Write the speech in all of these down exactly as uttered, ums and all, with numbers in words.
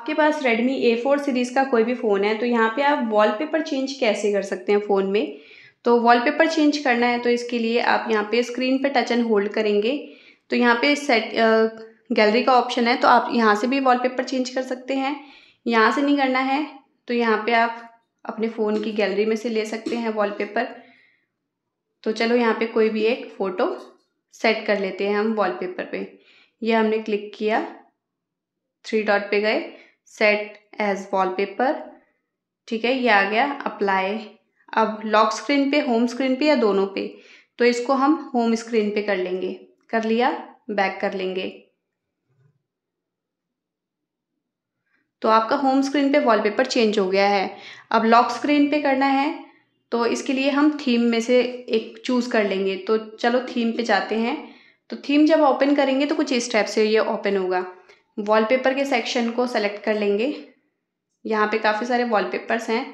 आपके पास Redmi A four series का कोई भी फ़ोन है तो यहाँ पे आप वॉलपेपर चेंज कैसे कर सकते हैं फ़ोन में। तो वॉलपेपर चेंज करना है तो इसके लिए आप यहाँ पे स्क्रीन पे टच एंड होल्ड करेंगे तो यहाँ पे सेट गैलरी का ऑप्शन है तो आप यहाँ से भी वॉलपेपर चेंज कर सकते हैं। यहाँ से नहीं करना है तो यहाँ पे आप अपने फ़ोन की गैलरी में से ले सकते हैं वॉलपेपर। तो चलो यहाँ पे कोई भी एक फ़ोटो सेट कर लेते हैं हम वॉलपेपर पे। यह हमने क्लिक किया, थ्री डॉट पे गए, सेट एज वॉलपेपर, ठीक है, ये आ गया, अप्लाई। अब लॉक स्क्रीन पे, होम स्क्रीन पे या दोनों पे, तो इसको हम होम स्क्रीन पे कर लेंगे। कर लिया, बैक कर लेंगे। तो आपका होम स्क्रीन पे वॉलपेपर चेंज हो गया है। अब लॉक स्क्रीन पे करना है तो इसके लिए हम थीम में से एक चूज़ कर लेंगे। तो चलो थीम पे जाते हैं। तो थीम जब ओपन करेंगे तो कुछ इस टाइप से ये ओपन होगा। वॉलपेपर के सेक्शन को सेलेक्ट कर लेंगे। यहाँ पे काफ़ी सारे वॉलपेपर्स हैं,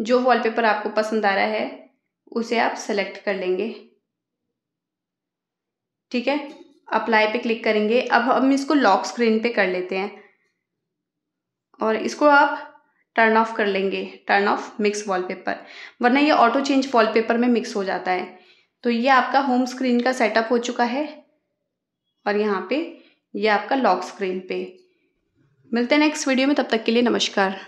जो वॉलपेपर आपको पसंद आ रहा है उसे आप सेलेक्ट कर लेंगे, ठीक है। अप्लाई पे क्लिक करेंगे। अब हम इसको लॉक स्क्रीन पे कर लेते हैं और इसको आप टर्न ऑफ कर लेंगे, टर्न ऑफ मिक्स वॉलपेपर, वरना ये ऑटो चेंज वॉलपेपर में मिक्स हो जाता है। तो ये आपका होम स्क्रीन का सेटअप हो चुका है और यहाँ पे ये आपका लॉक स्क्रीन पे। मिलते हैं नेक्स्ट वीडियो में, तब तक के लिए नमस्कार।